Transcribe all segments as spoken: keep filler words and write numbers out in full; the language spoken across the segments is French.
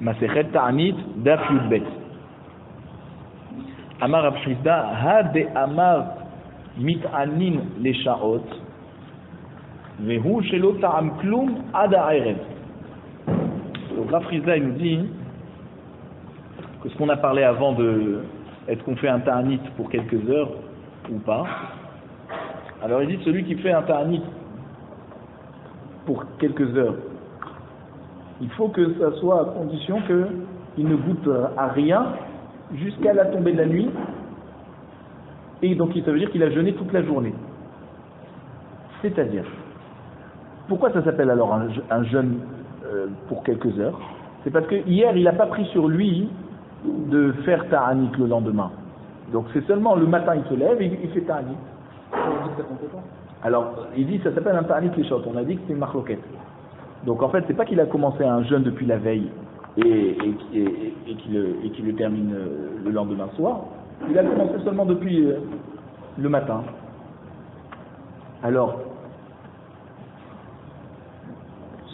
Masechet Ta'anit Daf Yudbet. Amar Rafrida Hade Amar Mit'anin Leshaot Vehu Shelo Ta'am Klum Ada Aerev. Donc Rafrida il nous dit que ce qu'on a parlé avant de est-ce qu'on fait un Ta'anit pour quelques heures ou pas. Alors il dit celui qui fait un Ta'anit pour quelques heures, il faut que ça soit à condition qu'il ne goûte à rien jusqu'à la tombée de la nuit. Et donc ça veut dire qu'il a jeûné toute la journée. C'est-à-dire, pourquoi ça s'appelle alors un, un jeûne euh, pour quelques heures? C'est parce que hier il n'a pas pris sur lui de faire ta'anit le lendemain. Donc c'est seulement le matin il se lève et il fait ta'anit. Alors il dit ça s'appelle un ta'anit les choses. On a dit que c'est une marloquette. Donc en fait, c'est pas qu'il a commencé un jeûne depuis la veille et, et, et, et, et qu'il qu'il le termine le lendemain soir. Il a commencé seulement depuis le matin. Alors,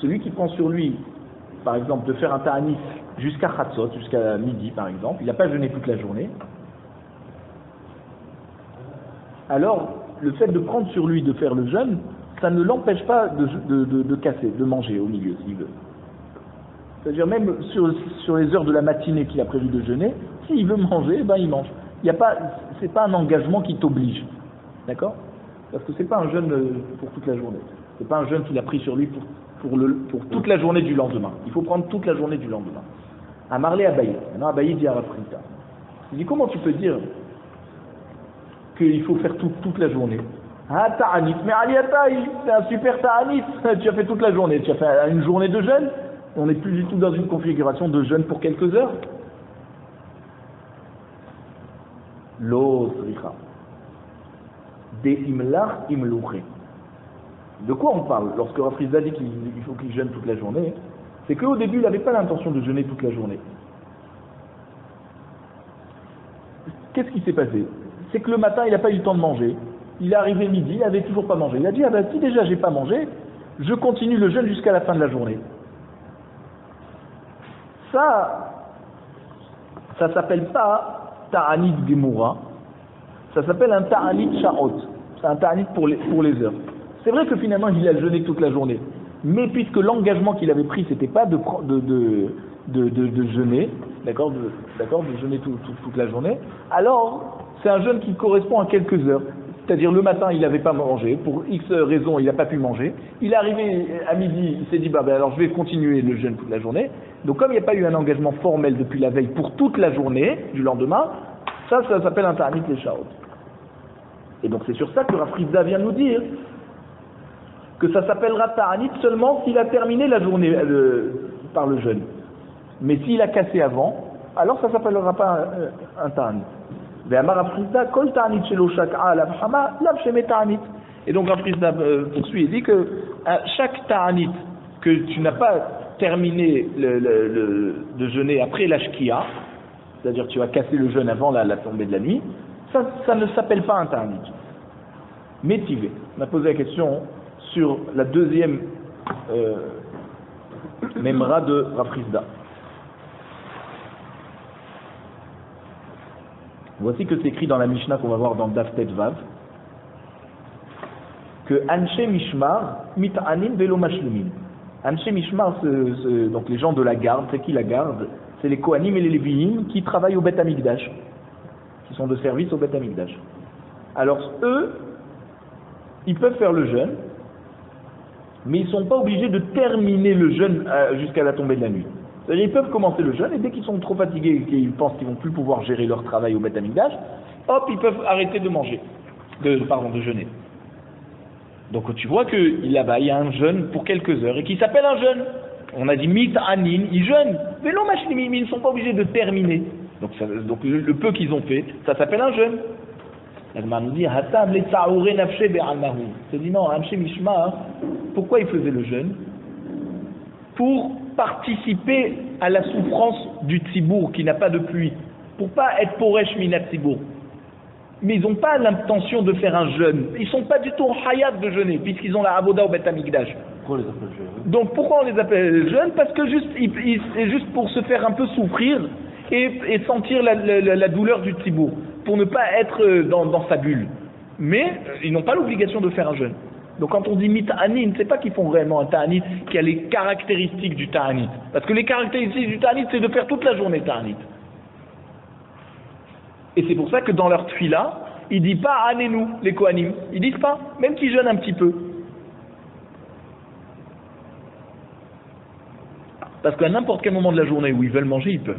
celui qui prend sur lui, par exemple, de faire un ta'anit jusqu'à Khatsot, jusqu'à midi par exemple, il n'a pas jeûné toute la journée. Alors, le fait de prendre sur lui de faire le jeûne, ça ne l'empêche pas de, de, de, de casser, de manger au milieu, s'il veut. C'est-à-dire même sur, sur les heures de la matinée qu'il a prévu de jeûner, s'il veut manger, ben il mange. Il y a pas, c'est pas un engagement qui t'oblige, d'accord? Parce que c'est pas un jeûne pour toute la journée. C'est pas un jeûne qu'il a pris sur lui pour, pour, le, pour toute la journée du lendemain. Il faut prendre toute la journée du lendemain. À Marley Abaye. Maintenant Abaye dit à Rafrida. Il dit comment tu peux dire qu'il faut faire tout, toute la journée? Ah, ta'anit, mais aliataï, c'est un super ta'anit, tu as fait toute la journée, tu as fait une journée de jeûne, on n'est plus du tout dans une configuration de jeûne pour quelques heures. L'autre, des imlar imlouché. De quoi on parle lorsque Rafrida dit qu'il faut qu'il jeûne toute la journée? C'est qu'au début, il n'avait pas l'intention de jeûner toute la journée. Qu'est-ce qui s'est passé? C'est que le matin, il n'a pas eu le temps de manger. Il est arrivé midi, il n'avait toujours pas mangé. Il a dit, ah ben si déjà j'ai pas mangé, je continue le jeûne jusqu'à la fin de la journée. Ça, ça s'appelle pas ta'anit gemoura, ça s'appelle un ta'anit sha'ot, c'est un ta'anit pour les, pour les heures. C'est vrai que finalement il a jeûné toute la journée, mais puisque l'engagement qu'il avait pris c'était pas de, de, de, de, de, de jeûner, d'accord, de, d'accord, de jeûner tout, tout, toute la journée, alors c'est un jeûne qui correspond à quelques heures. C'est-à-dire le matin, il n'avait pas mangé, pour X raisons, il n'a pas pu manger. Il est arrivé à midi, il s'est dit, bah, bah, alors je vais continuer le jeûne toute la journée. Donc comme il n'y a pas eu un engagement formel depuis la veille pour toute la journée du lendemain, ça, ça s'appelle un ta'anit les shaot. Et donc c'est sur ça que Rafrida vient nous dire que ça s'appellera ta'anit seulement s'il a terminé la journée euh, par le jeûne. Mais s'il a cassé avant, alors ça ne s'appellera pas un, un ta'anit. Et donc Rafrida poursuit et dit que à chaque ta'anit que tu n'as pas terminé le, le, le, de jeûner après la shkia, c'est-à-dire tu as cassé le jeûne avant la, la tombée de la nuit, ça, ça ne s'appelle pas un ta'anit. Mais tivé, on a posé la question sur la deuxième euh, memra de Rafrida. Voici que c'est écrit dans la Mishnah qu'on va voir dans Daf Tet Vav que Anshe Mishmar mit'anim velo mashlumin. Anshe Mishmar, donc les gens de la garde, c'est qui la garde? C'est les Kohanim et les Lévi'im qui travaillent au Beit HaMikdash, qui sont de service au Beit HaMikdash. Alors eux, ils peuvent faire le jeûne, mais ils ne sont pas obligés de terminer le jeûne jusqu'à la tombée de la nuit. Ils peuvent commencer le jeûne et dès qu'ils sont trop fatigués et qu'ils pensent qu'ils ne vont plus pouvoir gérer leur travail au Beit HaMikdash, hop, ils peuvent arrêter de manger, de, pardon, de jeûner. Donc tu vois que là-bas, il y a un jeûne pour quelques heures et qui s'appelle un jeûne. On a dit mit'anin, ils jeûnent, mais non, ils ne sont pas obligés de terminer. Donc, ça, donc le peu qu'ils ont fait, ça s'appelle un jeûne. La Gemara nous dit, c'est dit non, Anshe Mishmar, pourquoi ils faisaient le jeûne? Pour participer à la souffrance du tzibourg qui n'a pas de pluie, pour pas être poresh mina tzibourg. Mais ils n'ont pas l'intention de faire un jeûne. Ils ne sont pas du tout en hayat de jeûner, puisqu'ils ont la aboda au Beit HaMikdash. Pourquoi on les appelle jeunes ? Donc pourquoi on les appelle jeunes ? Parce que juste, il, il, c'est juste pour se faire un peu souffrir et, et sentir la, la, la douleur du tzibourg, pour ne pas être dans, dans sa bulle. Mais ils n'ont pas l'obligation de faire un jeûne. Donc quand on dit mit'anit, c'est pas qu'ils font réellement un ta'anit qui a les caractéristiques du ta'anit. Parce que les caractéristiques du ta'anit, c'est de faire toute la journée ta'anit. Et c'est pour ça que dans leur tefila, ils ne disent pas « Anenu » les Kohanim. Ils disent pas, même qu'ils jeûnent un petit peu. Parce qu'à n'importe quel moment de la journée où ils veulent manger, ils peuvent.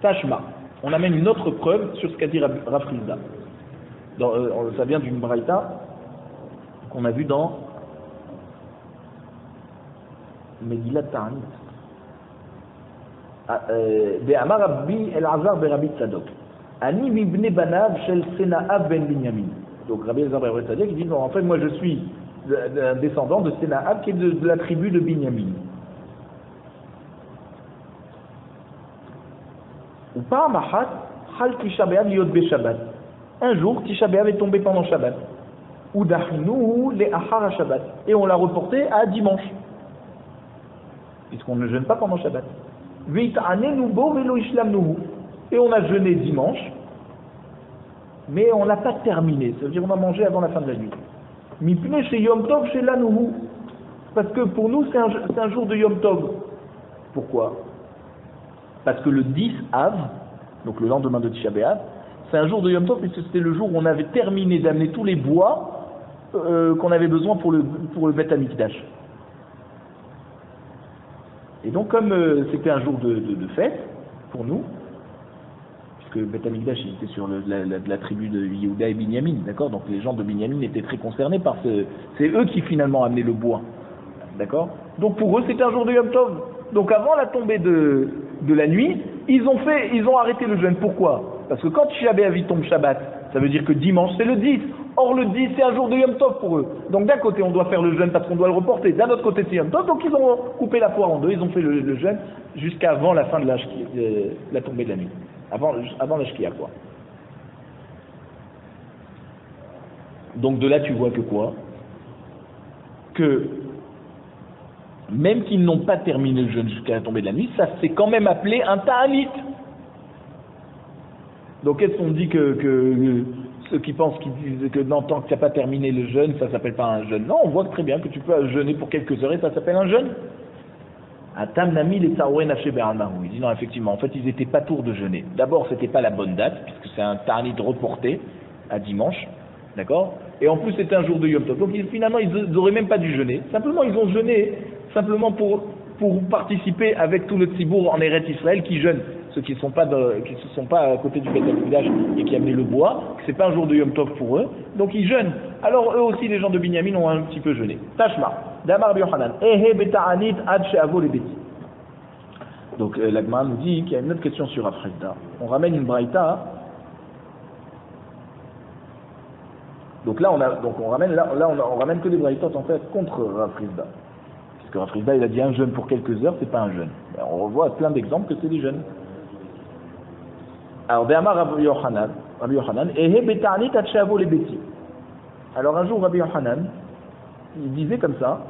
Tashma. On amène une autre preuve sur ce qu'a dit Rafrida. Euh, ça vient d'une braïta qu'on a vu dans Megillat Ta'anit. De Amar Rabbi Eliezer ben Rabbi Tzadok. Ani ibn Banav shel Sena'av ben Binyamin. Donc Rabbi Eliezer ben Rabbi Tzadok dit non, en fait moi je suis un descendant de Sena'av qui est de, de la tribu de Binyamin. Ou par Mahat, Hal Tisha B'Av Yod Be Shabbat. Un jour, Tisha B'Av est tombé pendant Shabbat. Ou Dachinu le Achar Shabbat. Et on l'a reporté à dimanche. Puisqu'on ne jeûne pas pendant Shabbat. Et on a jeûné dimanche, mais on n'a pas terminé. Ça veut dire qu'on a mangé avant la fin de la nuit. Mipne chez Yom Tov chez Lanuhu. Parce que pour nous, c'est un, c'est un jour de Yom Tov. Pourquoi ? Parce que le dix Av, donc le lendemain de Tisha B'Av, c'est un jour de Yom Tov, puisque c'était le jour où on avait terminé d'amener tous les bois euh, qu'on avait besoin pour le, pour le Beit HaMikdash. Et donc, comme euh, c'était un jour de, de, de fête pour nous, puisque Beit HaMikdash était sur le, la, la, la tribu de Yehuda et Binyamin, d'accord ? Donc les gens de Binyamin étaient très concernés par ce. C'est eux qui finalement amenaient le bois, d'accord ? Donc pour eux, c'était un jour de Yom Tov. Donc avant la tombée de, de la nuit, ils ont fait, ils ont arrêté le jeûne. Pourquoi ? Parce que quand Tisha B'Av tombe Shabbat, ça veut dire que dimanche c'est le dix. Or le dix c'est un jour de Yom Tov pour eux. Donc d'un côté on doit faire le jeûne parce qu'on doit le reporter, d'un autre côté c'est Yom Tov, donc ils ont coupé la poire en deux, ils ont fait le, le jeûne jusqu'à avant la fin de la, euh, la tombée de la nuit, avant, avant la shkia quoi. Donc de là tu vois que quoi ? Que même qu'ils n'ont pas terminé le jeûne jusqu'à la tombée de la nuit, ça s'est quand même appelé un ta'anit. Donc qu'est-ce qu'on dit que... que ceux qui pensent qu'ils disent que non, tant que tu n'as pas terminé le jeûne, ça ne s'appelle pas un jeûne. Non, on voit très bien que tu peux jeûner pour quelques heures et ça s'appelle un jeûne. Il dit non, effectivement, en fait, ils n'étaient pas tours de jeûner. D'abord, ce n'était pas la bonne date, puisque c'est un ta'anit reporté à dimanche, d'accord ? Et en plus, c'était un jour de Yom Tov. Donc finalement, ils n'auraient même pas dû jeûner. Simplement, ils ont jeûné simplement pour, pour participer avec tout le tzibourg en Eretz Israël qui jeûne. Ceux qui ne sont, sont pas à côté du Beit HaMikdash et qui amenaient le bois, ce n'est pas un jour de Yom Tov pour eux, donc ils jeûnent. Alors eux aussi, les gens de Binyamin ont un petit peu jeûné. Tashma, d'Amar Rabbi Yohanan, Ehe beta'anit ad she'avo le beti. Donc euh, l'Agma nous dit qu'il y a une autre question sur Rafrida. On ramène une braïta. Donc là, on a, donc on ramène, là, là on, a, on ramène que des braïtas en fait contre Rafrida. Puisque Rafrida, il a dit un jeûne pour quelques heures, c'est pas un jeûne. Ben, on revoit plein d'exemples que c'est des jeûnes. Alors, Rabbi Yohanan, Rabbi Yohanan, Ehe beta'anit ad she'avo le beti. Alors, un jour, Rabbi Yohanan, il disait comme ça.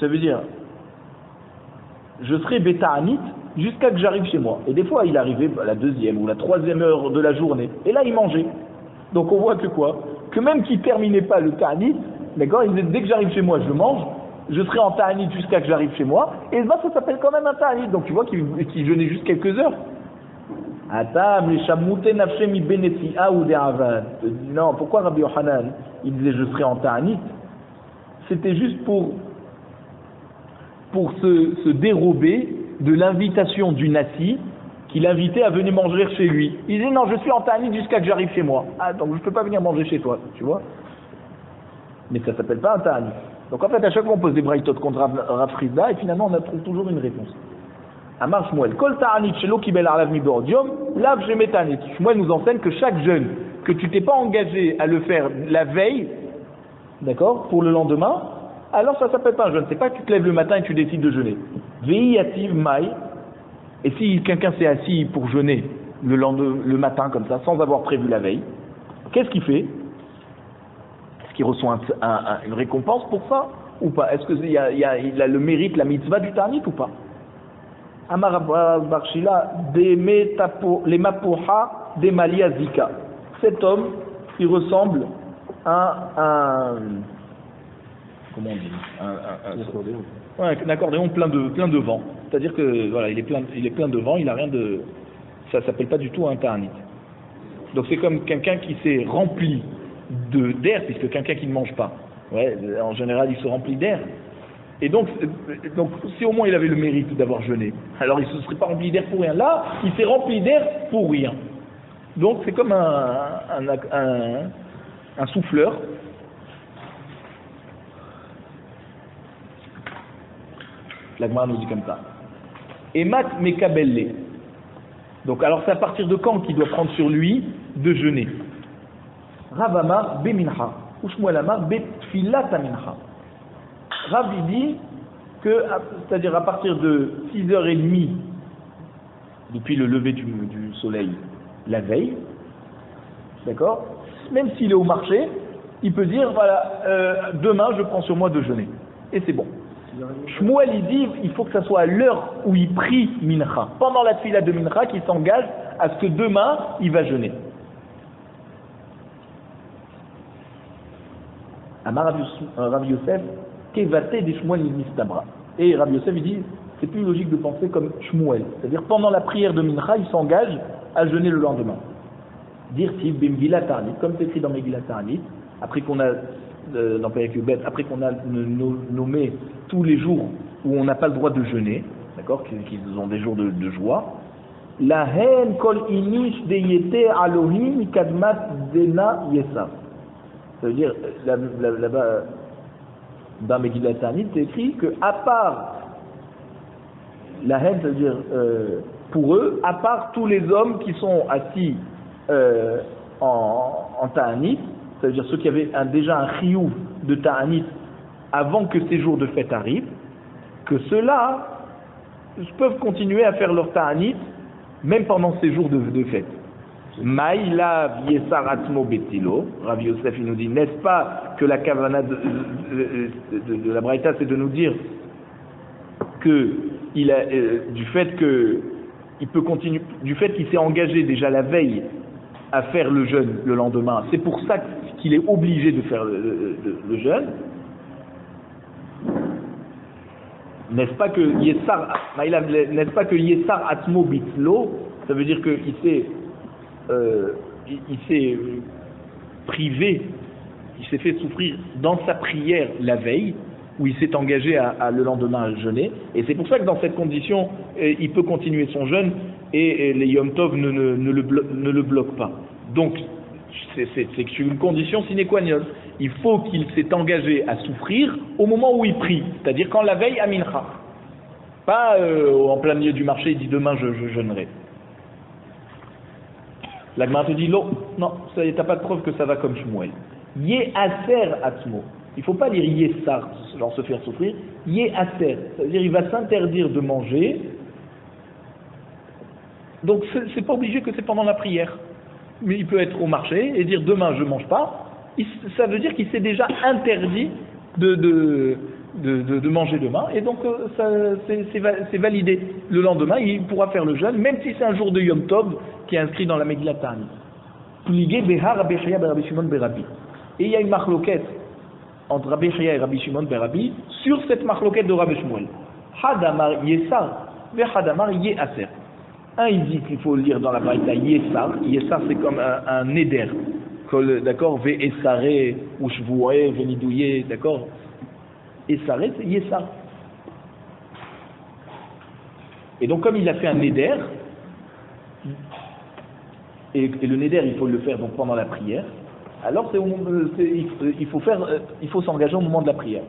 Ça veut dire, je serai beta'anit jusqu'à que j'arrive chez moi. Et des fois, il arrivait à la deuxième ou la troisième heure de la journée. Et là, il mangeait. Donc, on voit que quoi ? Que même qu'il ne terminait pas le ta'anit, d'accord, il disait, dès que j'arrive chez moi, je mange. Je serai en ta'anit jusqu'à que j'arrive chez moi. Et là, ça s'appelle quand même un ta'anit. Donc tu vois qu'il, qu'il jeûnait juste quelques heures. Non, pourquoi Rabbi Yohanan il disait je serai en ta'anit ? C'était juste pour, pour se, se dérober de l'invitation du Nassi qui l'invitait à venir manger chez lui. Il disait non, je suis en ta'anit jusqu'à que j'arrive chez moi. Ah, donc je ne peux pas venir manger chez toi, tu vois. Mais ça ne s'appelle pas un ta'anit. Donc en fait, à chaque fois, on pose des braïtot contre Rafrida et finalement, on trouve toujours une réponse. Amar Shmuel, Kol ta'anit shelo kibel alav mibor yom, lav shemetanit. Shmuel nous enseigne que chaque jeûne que tu t'es pas engagé à le faire la veille, d'accord, pour le lendemain, alors ça s'appelle pas un jeûne. C'est pas que tu te lèves le matin et tu décides de jeûner. Ve'iyativ mai. Et si quelqu'un s'est assis pour jeûner le, lendemain, le matin comme ça, sans avoir prévu la veille, qu'est-ce qu'il fait ? qui reçoit un, un, un, une récompense pour ça ou pas? Est-ce qu'il a, a, a le mérite, la mitzvah du ta'anit ou pas? Amar Barshila, les mapoha des Maliazika. Cet homme, il ressemble à un. Comment on dit un, un, un, un accordéon. Ouais, un accordéon plein de, plein de vent. C'est-à-dire que voilà, il est plein, il est plein de vent, il n'a rien de. Ça ne s'appelle pas du tout un ta'anit. Donc c'est comme quelqu'un qui s'est rempli de, d'air, puisque quelqu'un qui ne mange pas. Ouais, en général, il se remplit d'air. Et donc, donc, si au moins il avait le mérite d'avoir jeûné, alors il ne se serait pas rempli d'air pour rien. Là, il s'est rempli d'air pour rien. Donc c'est comme un, un, un, un souffleur. La Gemara nous dit comme ça. Emat mekabelle. Donc alors c'est à partir de quand qu'il doit prendre sur lui de jeûner? Rav amar be mincha, ou Shmuel amar be tfilata mincha. Rav dit que, c'est-à-dire à partir de six heures trente, depuis le lever du, du soleil la veille, d'accord, même s'il est au marché, il peut dire voilà, euh, demain je prends sur moi de jeûner. Et c'est bon. Shmuel il dit il faut que ça soit à l'heure où il prie Mincha, pendant la tefila de Mincha, qu'il s'engage à ce que demain il va jeûner. Amar Rav Yosef, Kevaté des Shmuel Mistabra. Et Rav Yosef il dit c'est plus logique de penser comme Shmuel, c'est-à-dire pendant la prière de Mincha, il s'engage à jeûner le lendemain. Dire si Megillat Ta'anit, comme c'est écrit dans Megillat Ta'anit, après qu'on a Euh, dans Pérekubet, après qu'on a nommé tous les jours où on n'a pas le droit de jeûner, d'accord, qu'ils ont des jours de, de joie, la haine kol inish deyete alohim kadmat dena yesa. Ça veut dire, là-bas, là, là, dans Megillat Ta'anit, c'est écrit que, à part la haine, ça veut dire, euh, pour eux, à part tous les hommes qui sont assis euh, en, en Ta'anit, ça veut dire ceux qui avaient un, déjà un chiyuv de ta'anit avant que ces jours de fête arrivent, que ceux-là peuvent continuer à faire leur ta'anit même pendant ces jours de, de fête. Maïla viesaratmo betilo, Rav Yosef il nous dit, n'est-ce pas que la kavana de, de, de, de, de la braïta c'est de nous dire que il a, euh, du fait que il peut continuer, du fait qu'il s'est engagé déjà la veille à faire le jeûne le lendemain, c'est pour ça qu'il est obligé de faire le, le, le jeûne. N'est-ce pas que Yessar, n'est-ce pas que Yessar Atmo Bitlo, ça veut dire qu'il s'est, euh, il, il s'est privé, il s'est fait souffrir dans sa prière la veille, où il s'est engagé à, à le lendemain à jeûner, et c'est pour ça que dans cette condition, il peut continuer son jeûne. Et les Yom Tov ne, ne, ne, le, blo- ne le bloquent pas. Donc, c'est, c'est, c'est une condition sine qua non. Il faut qu'il s'est engagé à souffrir au moment où il prie, c'est-à-dire quand la veille à Mincha. Pas euh, en plein milieu du marché, il dit demain je, je jeûnerai. La Gemara te dit non, non, ça, t'as pas de preuve que ça va comme Shmuel. Yé aser atmo. Il ne faut pas dire yé sar, genre se faire souffrir. Yé aser, c'est-à-dire il va s'interdire de manger. Donc c'est, c'est pas obligé que c'est pendant la prière, mais il peut être au marché et dire demain je mange pas. Il, ça veut dire qu'il s'est déjà interdit de de de, de, de manger demain, et donc ça c'est, c'est, c'est validé. Le lendemain il pourra faire le jeûne, même si c'est un jour de Yom Tov qui est inscrit dans la Megillat Ta'anit. Pligé behar Rabbi Eliezer ben Shimon berabi. Et il y a une marloquette entre Rabbi Eliezer et Rabbi Shimon berabi sur cette marloquette de Rabbi Shmuel. Hadamar yesar, ve hadamar yeaser. Un, il dit qu'il faut lire dans la braïta Yessar. Yessar, c'est comme un, un neder. D'accord, ve esare, ou shvoué, ve nidouye, d'accord. Esare, c'est Yessar. Et donc, comme il a fait un neder, et, et le neder, il faut le faire donc, pendant la prière, alors c'est, c'est, il, faut faire, il faut s'engager au moment de la prière.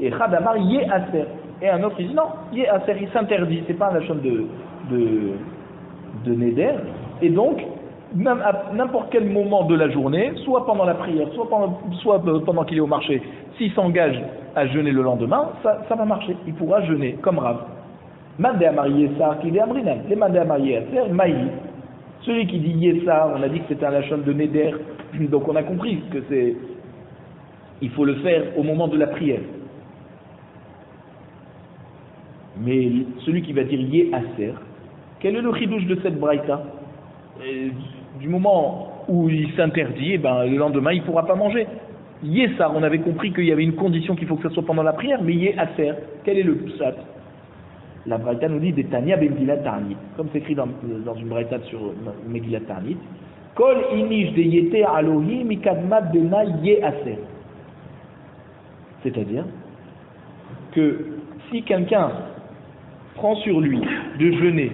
Et Khadamar, Yessaser. Et un autre, il dit non, Yessaser, il s'interdit. C'est pas un lachon de. de de neder, et donc même à n'importe quel moment de la journée, soit pendant la prière, soit pendant, soit pendant qu'il est au marché, s'il s'engage à jeûner le lendemain, ça, ça va marcher, il pourra jeûner comme Rav. Celui qui dit Yessar, on a dit que c'était un lachon de neder, donc on a compris que c'est il faut le faire au moment de la prière. Mais celui qui va dire yé aser, quel est le chidouche de cette braïta? Du moment où il s'interdit, eh ben, le lendemain il ne pourra pas manger. Yé sar, on avait compris qu'il y avait une condition qu'il faut que ce soit pendant la prière, mais yé aser, quel est le pshat? La braïta nous dit des tania Megillat Ta'anit, comme c'est écrit dans, dans une braïta sur Megillat Ta'anit. Kol inish de yete alohi mikadmat de na yé aser. C'est-à-dire que si quelqu'un prend sur lui de jeûner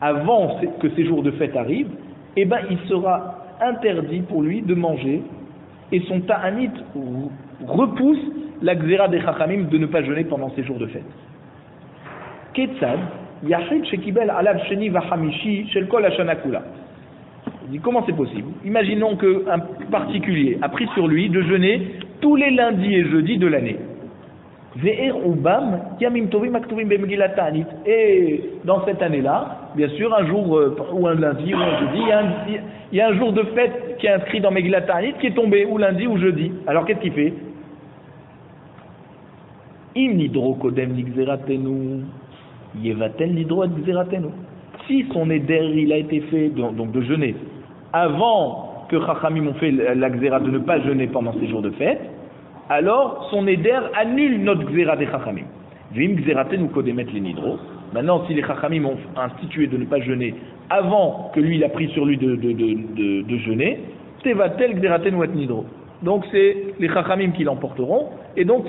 avant que ces jours de fête arrivent, eh ben il sera interdit pour lui de manger et son ta'anit repousse la gzera des chachamim de ne pas jeûner pendant ces jours de fête. Ketzad, yachid shekibel alav sheni vachamishi shel kol hashana kula. Il dit comment c'est possible? Imaginons qu'un particulier a pris sur lui de jeûner tous les lundis et jeudis de l'année. Et dans cette année-là, bien sûr, un jour ou un lundi ou un jeudi, il y a un, il y a un jour de fête qui est inscrit dans Megillat Ta'anit qui est tombé ou lundi ou jeudi. Alors qu'est-ce qu'il fait? Si son neder il a été fait donc de jeûner avant que Chachamim ont fait la gzera de ne pas jeûner pendant ces jours de fête, alors son neder annule notre gzera des chachamim. Vim gzeraten ou kodemet les nidros. Maintenant, si les chachamim ont institué de ne pas jeûner avant que lui il a pris sur lui de, de, de, de, de jeûner, tevatel gzeraten ou et nidro. Donc c'est les chachamim qui l'emporteront. Et donc,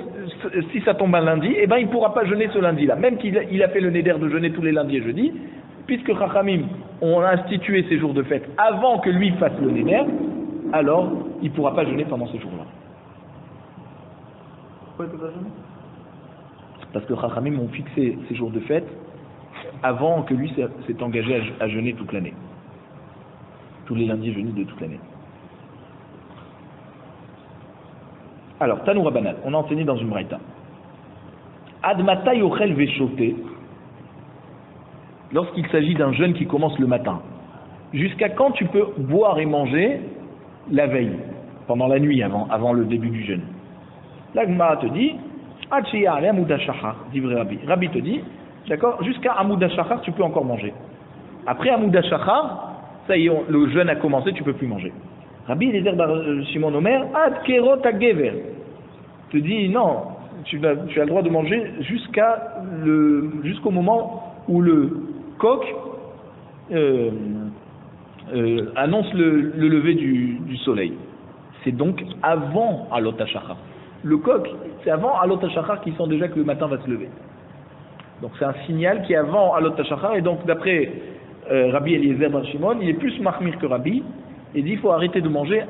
si ça tombe un lundi, eh ben il ne pourra pas jeûner ce lundi-là. Même qu'il a, il a fait le neder de jeûner tous les lundis et jeudis, puisque chachamim ont institué ces jours de fête avant que lui fasse le neder, alors il ne pourra pas jeûner pendant ces jours-là. Parce que Chachamim ont fixé ces jours de fête avant que lui s'est engagé à jeûner toute l'année. Tous les lundis et jeudis de toute l'année. Alors, Tanou Rabanat, on a enseigné dans une braïta. Admata yochel veshoté, lorsqu'il s'agit d'un jeûne qui commence le matin, jusqu'à quand tu peux boire et manger la veille, pendant la nuit, avant, avant le début du jeûne? La Gemara te dit, Amouda Shachar, dit vrai Rabbi. Rabbi te dit, d'accord, jusqu'à Amouda Shachar, tu peux encore manger. Après Amouda Shachar, ça y est, on, le jeûne a commencé, tu peux plus manger. Rabbi Eliezer ben Shimon Omer, Ad Kerot Hagever, te dit non, tu, tu as le droit de manger jusqu'à le, jusqu'au moment où le coq euh, euh, annonce le, le lever du, du soleil. C'est donc avant Alot HaShachar. Le coq, c'est avant Alot HaShachar qu'ils sentent déjà que le matin va se lever. Donc c'est un signal qui est avant Alot HaShachar. Et donc d'après euh, Rabbi Eliezer ben Shimon, il est plus Mahmir que Rabbi. Il dit il faut arrêter de manger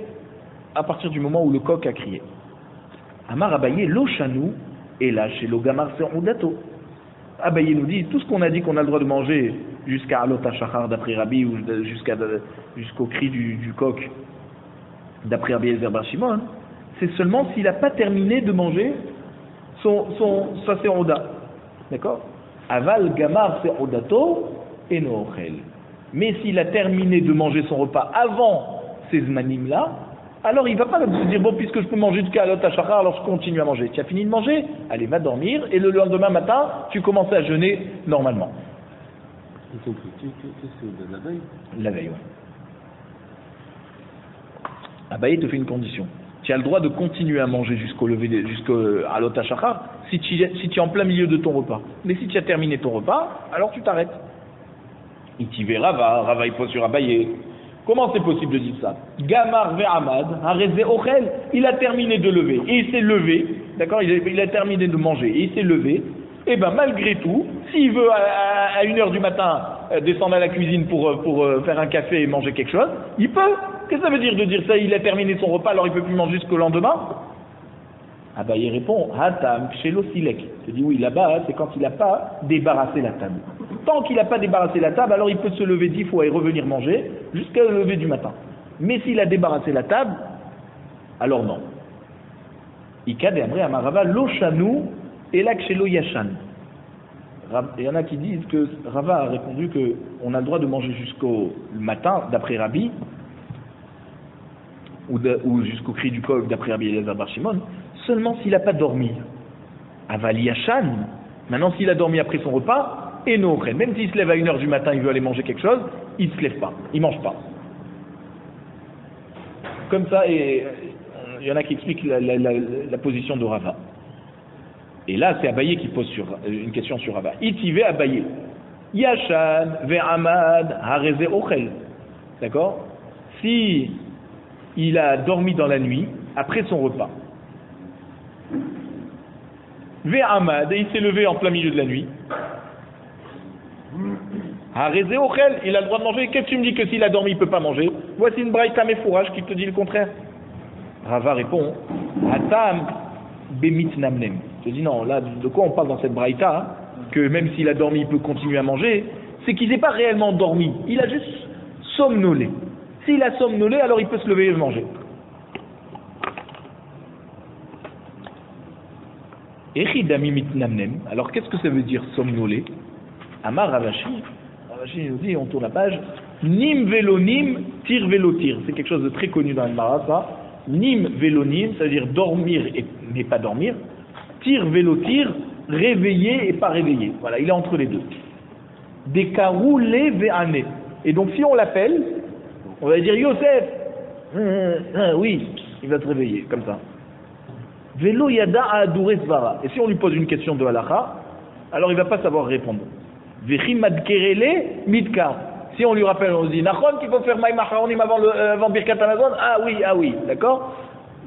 à partir du moment où le coq a crié. Amar Abaye, l'Ochanou, et là chez l'Ogamar Seroudato. Abaye nous dit tout ce qu'on a dit qu'on a le droit de manger jusqu'à Alot HaShachar d'après Rabbi ou jusqu'à, jusqu'au cri du, du coq d'après Rabbi Eliezer ben Shimon. C'est seulement s'il n'a pas terminé de manger son, son, sa serouda. D'accord? Aval gamar seroudato et nochel. Mais s'il a terminé de manger son repas avant ces zmanim-là, alors il ne va pas se dire bon, puisque je peux manger jusqu'à Alot HaShachar, alors je continue à manger. Tu as fini de manger? Allez, va dormir et le lendemain matin, tu commences à jeûner normalement. Qu'est-ce que c'est de la veille? La veille, oui. Abaye te fait une condition. Tu as le droit de continuer à manger jusqu'au lever, de, jusqu'à Alot HaShachar si tu, si tu es en plein milieu de ton repas. Mais si tu as terminé ton repas, alors tu t'arrêtes. Il t'y verra, Rava, Rava il faut sur Abaye. Comment c'est possible de dire ça? Gamar ve'amad, harezé ochel. Il a terminé de lever et il s'est levé, d'accord? il a, il a terminé de manger et il s'est levé. Et bien malgré tout, s'il veut à, à, à une heure du matin descendre à la cuisine pour, pour faire un café et manger quelque chose, il peut. Qu'est-ce que ça veut dire de dire ça? Il a terminé son repas, alors il ne peut plus manger jusqu'au lendemain? Ah bah il répond, Hatam Kshelo Silek. Je dis oui, là-bas, c'est quand il n'a pas débarrassé la table. Tant qu'il n'a pas débarrassé la table, alors il peut se lever dix fois et revenir manger jusqu'à le lever du matin. Mais s'il a débarrassé la table, alors non. Ikad et Amré Amarava, Lochanou Elak Kshelo Yashan. Il y en a qui disent que Rava a répondu qu'on a le droit de manger jusqu'au matin, d'après Rabbi, ou, ou jusqu'au cri du col d'après Rabbi Eliezer ben Shimon, seulement s'il n'a pas dormi. Avali Hashan, maintenant s'il a dormi après son repas, et non après. Même s'il se lève à une heure du matin, il veut aller manger quelque chose, il ne se lève pas, il ne mange pas. Comme ça, et il y en a qui expliquent la, la, la, la position de Rava. Et là, c'est Abaye qui pose sur, une question sur Rava. Itive Abaye. Yashan, ve'amad, hareze ochel. D'accord ? Si il a dormi dans la nuit, après son repas. Ve'amad, et il s'est levé en plein milieu de la nuit. Hareze ochel, il a le droit de manger. Qu'est-ce que tu me dis que s'il a dormi, il ne peut pas manger ? Voici une braïta mefourage qui te dit le contraire. Rava répond Hatam bemit namnem. Je dis non, là de quoi on parle dans cette braïta hein, que même s'il a dormi, il peut continuer à manger, c'est qu'il n'est pas réellement dormi, il a juste somnolé. S'il a somnolé, alors il peut se lever et manger. Echidami mit namnem. Alors qu'est-ce que ça veut dire somnoler? Amar Rav Ashi. Rav Ashi nous dit, on tourne la page. Nim velonim tir velotir. C'est quelque chose de très connu dans le Mara, ça. Nim vélonim, c'est-à-dire dormir et mais pas dormir. Tir vélotir, réveillé et pas réveillé. Voilà, il est entre les deux. Décaroulé véané. Et donc si on l'appelle, on va dire Yosef. Euh, euh, oui, il va se réveiller comme ça. Vélo yada aduresvara. Et si on lui pose une question de halakha, alors il va pas savoir répondre. Véhimadkerele midkar. Si on lui rappelle, on se dit, Nachon, qu'il faut faire Maï Macharonim avant, euh, avant Birkat Amazon. Ah oui, ah oui, d'accord.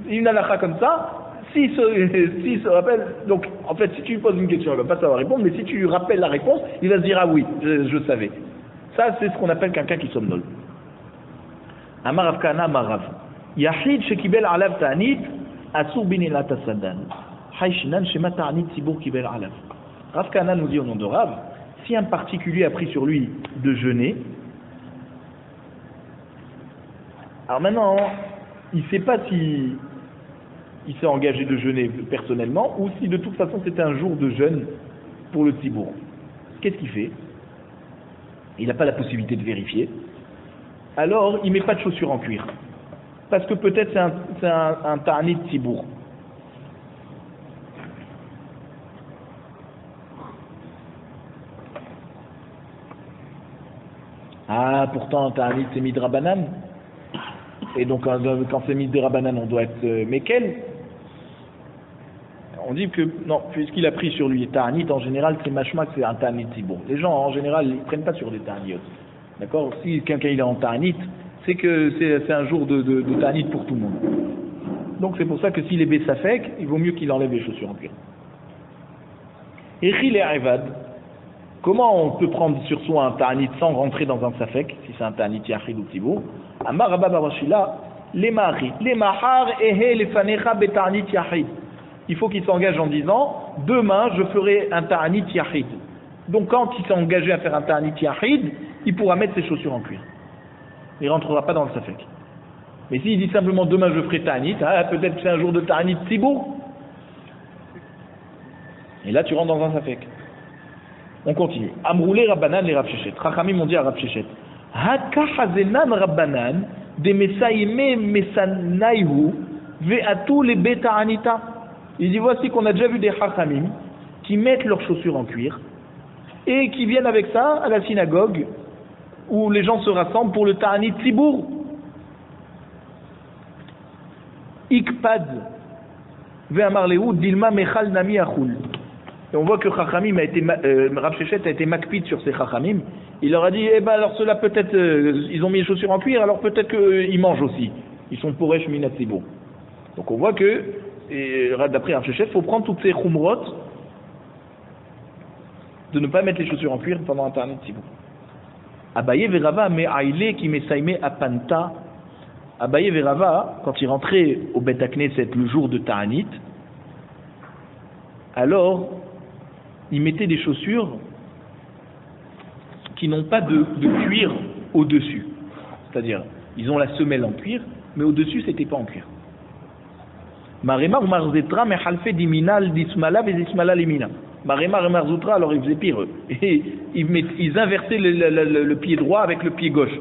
Une halakha comme ça, s'il si se, euh, si se rappelle, donc en fait, si tu lui poses une question, il ne va pas savoir répondre, mais si tu lui rappelles la réponse, il va se dire, ah oui, je, je savais. Ça, c'est ce qu'on appelle quelqu'un qui somnole. Amarav Kana Marav. Yachid Shekibel Alav Ta'anit, Asur Binila Tasadan. Haïchinan Shema Ta'anit Tzibourg Kibel Alav. Rav Kana nous dit au nom de Rav, si un particulier a pris sur lui de jeûner, alors maintenant, il ne sait pas s'il il s'est engagé de jeûner personnellement ou si de toute façon c'était un jour de jeûne pour le tzibourg. Qu'est-ce qu'il fait? Il n'a pas la possibilité de vérifier. Alors, il ne met pas de chaussures en cuir. Parce que peut-être c'est un, c'est un, un ta'anit de tzibourg. Ah, pourtant, ta'anit c'est midrabanan. Et donc, quand c'est mis des rabanan, on doit être euh, mekel. On dit que, non, puisqu'il a pris sur lui les ta'anit, en général, c'est machma, c'est un ta'anit tzibourg. Les gens, en général, ils ne prennent pas sur des ta'anit. D'accord? Si quelqu'un est en ta'anit, c'est que c'est, c'est un jour de, de, de ta'anit pour tout le monde. Donc, c'est pour ça que s'il est bessafek, il vaut mieux qu'il enlève les chaussures en cuir. Et Echil et Evad, comment on peut prendre sur soi un ta'anit sans rentrer dans un safek, si c'est un ta'anit yachid ou tzibourg? Amar Rabba Barashila, les mahari, les mahar ehe les fanecha betarnit yahid. Il faut qu'il s'engage en disant demain je ferai un ta'anit yahid. Donc quand il s'est engagé à faire un ta'anit yahid, il pourra mettre ses chaussures en cuir. Il ne rentrera pas dans le safek. Mais s'il dit simplement demain je ferai ta'anit, ah, peut-être que c'est un jour de ta'anit tzibourg. Et là tu rentres dans un safek. On continue. Amroulé Rabbanan les Rav Shechet. Rachamim ont dit à Rav Shechet. Hakachazenan Rabbanan, de Messaïme Messanaihu, ve'atu le beta anita. Il dit voici qu'on a déjà vu des Hachamim qui mettent leurs chaussures en cuir et qui viennent avec ça à la synagogue où les gens se rassemblent pour le ta'anit tzibourg. Ikpad, ve'amarlehu, dilma mechal nami achul. Et on voit que Chachamim a été, euh, Rav Shechet a été makpid sur ces Chachamim. Il leur a dit, eh ben alors ceux-là peut-être, euh, ils ont mis les chaussures en cuir, alors peut-être qu'ils euh, mangent aussi. Ils sont poresh minat tzibour. Donc on voit que, et, d'après Rav Shechet, il faut prendre toutes ces chumrot de ne pas mettre les chaussures en cuir pendant Internet tzibour. Abaye verava me aile qui mesaime apanta. Abaye verava, quand il rentrait au Beit HaKnesset le jour de Ta'anit, alors il mettait des chaussures qui n'ont pas de, de cuir au-dessus. C'est-à-dire, ils ont la semelle en cuir, mais au-dessus, c'était pas en cuir. Marema ou Marzetra, mais Halfe diminal, dismala, mais dismala limina. Marema ou Marzutra, alors ils faisaient pire, eux. Et ils, met, ils inversaient le, le, le, le pied droit avec le pied gauche.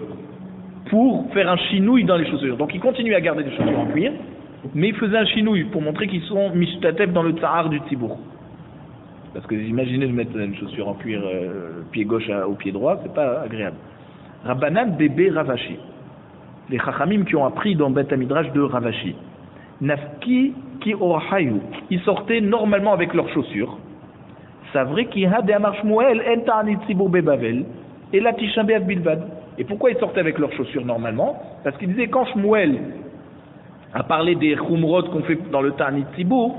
pour faire un chinouille dans les chaussures. Donc il continue à garder des chaussures en cuir, mais il faisait un chinouille pour montrer qu'ils sont mishtatep dans le tsahar du tzibourg. Parce que imaginez de mettre une chaussure en cuir euh, pied gauche à, au pied droit, c'est pas agréable. Rabbanan bébé Rav Ashi. Les chachamim qui ont appris dans Beit HaMikdash de Rav Ashi. Nafki ki orahayu. Ils sortaient normalement avec leurs chaussures. C'est vrai qu'il y a des marches Shmuel en ta'anit tzibour bebavel et la Tisha B'Av bilvad. Et pourquoi ils sortaient avec leurs chaussures normalement? Parce qu'ils disaient quand Shmuel a parlé des khumrot qu'on fait dans le ta'anit tzibour,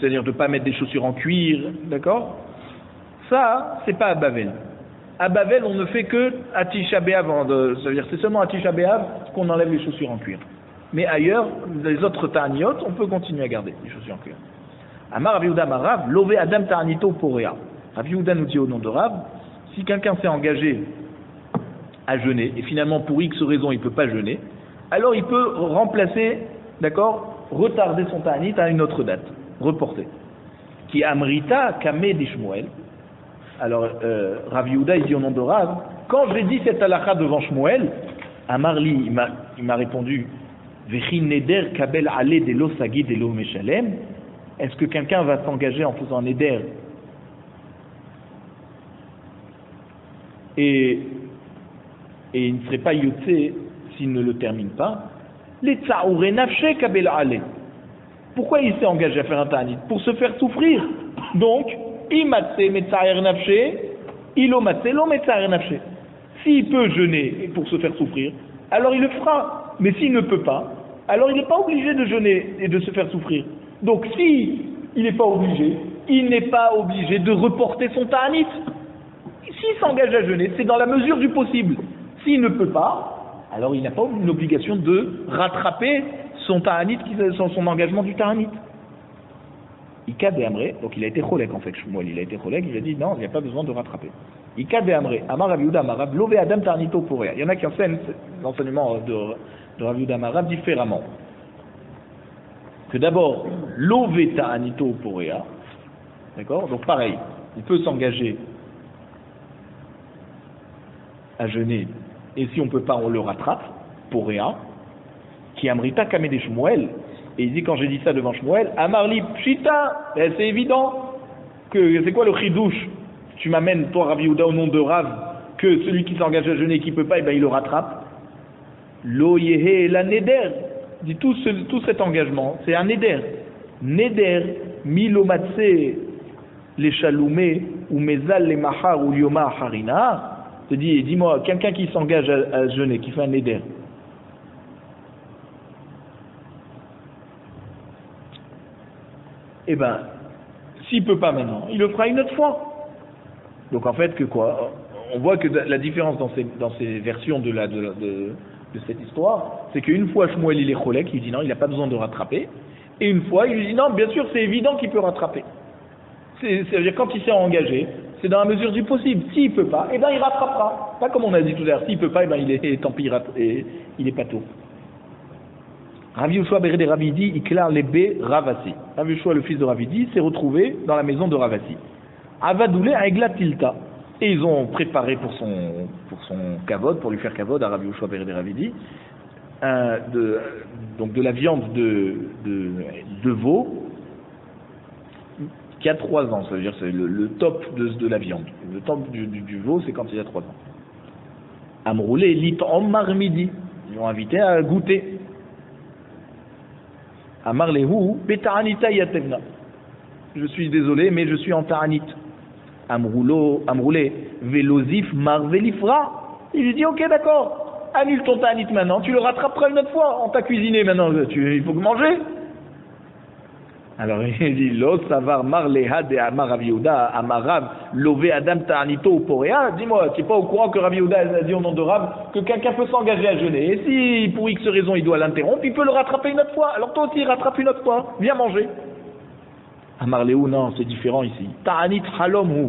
c'est-à-dire de ne pas mettre des chaussures en cuir, d'accord? Ça, c'est pas à Bavel. À Bavel, on ne fait que à Tisha B'Av, c'est-à-dire c'est seulement à Tisha B'Av qu'on enlève les chaussures en cuir. Mais ailleurs, les autres ta'aniotes, on peut continuer à garder les chaussures en cuir. Amar Rav Yehuda Marav, lové Adam ta'anito poréa. Rav Yehuda nous dit au nom de Rav, si quelqu'un s'est engagé à jeûner, et finalement pour X raison il ne peut pas jeûner, alors il peut remplacer, d'accord, retarder son ta'anit à une autre date. Reporté. Qui amrita kamé di Shmuel. Alors euh, Rav Yehuda il dit au nom de Rav, quand j'ai dit cette halakha devant Shmuel, Amarli il m'a, il m'a répondu, vechi neder kabel ale de lo sagi de lo meshalem. Est-ce que quelqu'un va s'engager en faisant neder et et il ne serait pas yotze s'il ne le termine pas? Les tsaouré nafshe kabel ale. Pourquoi il s'est engagé à faire un ta'anit? Pour se faire souffrir. Donc, s'il peut jeûner pour se faire souffrir, alors il le fera. Mais s'il ne peut pas, alors il n'est pas obligé de jeûner et de se faire souffrir. Donc, s'il si n'est pas obligé, il n'est pas obligé de reporter son ta'anit. S'il s'engage à jeûner, c'est dans la mesure du possible. S'il ne peut pas, alors il n'a pas une obligation de rattraper son ta'anit, son, son engagement du ta'anit. Ika de Amré, donc il a été cholek en fait, Shmuel, il a été cholek, il a dit non, il n'y a pas besoin de rattraper. Ika de Amré, Amar Rav Yehuda Marav, lové Adam ta'anito poréa. Il y en a qui enseignent l'enseignement de, de Rav Yehuda Marav différemment. Que d'abord, lové ta'anito poréa, d'accord? Donc pareil, il peut s'engager à jeûner, et si on ne peut pas, on le rattrape, poréa. Qui amrita kamede Shmuel, et il dit quand j'ai dit ça devant Shmuel, amarli pshita, ben c'est évident que c'est quoi le chidouche? Tu m'amènes toi Rav Yehuda au nom de Rav que celui qui s'engage à jeûner et qui peut pas, et ben il le rattrape. Lo yehe la neder, dit tout, ce, tout cet engagement, c'est un neder. Neder milomatse les chaloumé ou mezal les mahar ou lioma harina. Te dis, dis-moi quelqu'un qui s'engage à, à jeûner, qui fait un neder. Eh bien, s'il ne peut pas maintenant, il le fera une autre fois. Donc en fait, que quoi? On voit que la différence dans ces, dans ces versions de, la, de, la, de, de cette histoire, c'est qu'une fois Shmuel il est cholek, il dit non, il n'a pas besoin de rattraper. Et une fois, il lui dit non, bien sûr, c'est évident qu'il peut rattraper. C'est-à-dire quand il s'est engagé, c'est dans la mesure du possible. S'il ne peut pas, eh bien il rattrapera. Pas comme on a dit tout à l'heure, s'il ne peut pas, eh bien il est, tant pis, il est pas tôt. Rabbi Yoshua Berede Ravidi, Iklar Lebe Ravasi. Rabbi Yoshua, le fils de Ravidi, s'est retrouvé dans la maison de Ravasi. Avadoulé Aegla Tilta. Et ils ont préparé pour son, pour son kavod, pour lui faire kavod à Rabbi Yoshua Berede Ravidi, euh, de, donc de la viande de, de, de veau qui a trois ans. Ça veut dire c'est le, le top de, de la viande. Le top du, du, du veau, c'est quand il a trois ans. Amroulé Lit Omar Midi. Ils l'ont invité à goûter. Amar lehu, beta'anita yatevna. Je suis désolé, mais je suis en ta'anit. Amroulo, amroulé, velozif marvelifra. Il lui dit, ok, d'accord, annule ton ta'anit maintenant, tu le rattraperas une autre fois. On t'a cuisiné maintenant, tu, il faut que manger. Alors il dit, lo savar marleha de amar Rav Yehuda, amar Rav, lové adam ta'anito poréa. Dis-moi, tu n'es pas au courant que Rav Yehuda a dit au nom de Rav que quelqu'un peut s'engager à jeûner. Et si pour X raison il doit l'interrompre, il peut le rattraper une autre fois. Alors toi aussi, rattrape une autre fois. Viens manger. Amar Léou, non, c'est différent ici. Ta'anit halom hu.